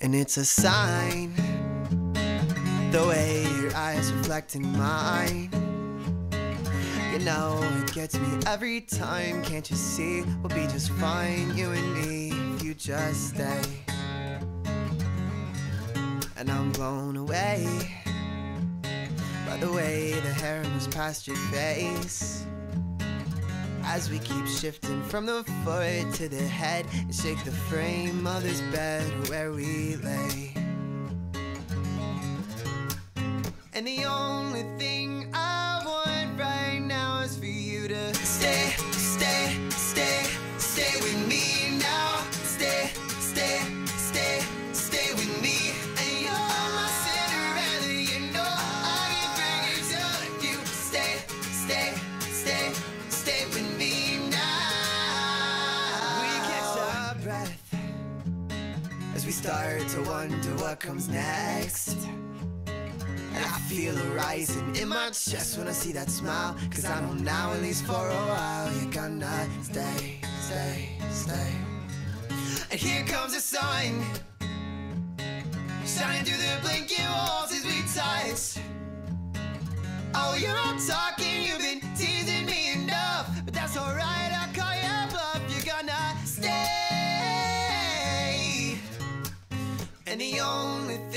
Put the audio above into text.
And it's a sign, the way your eyes reflecting mine. You know, it gets me every time. Can't you see, we'll be just fine, you and me, if you just stay. And I'm blown away by the way the hair moves past your face, as we keep shifting from the foot to the head and shake the frame of this bed where we lay. And the only thing I want right now is for you to stay, stay, stay, stay with me now. Stay, stay, stay, stay with me. And you're my Cinderella, you know I can bring it down if you stay, stay, stay, stay with me now. We catch our breath as we start to wonder what comes next. And I feel it rising in my chest when I see that smile, 'cause I know now, at least for a while, you're gonna stay, stay, stay. And here comes the sun, shining through the blinking walls as we touch. Oh, you're all talking, you've been teasing me enough, but that's alright, I'll call you up. You're gonna stay. And the only thing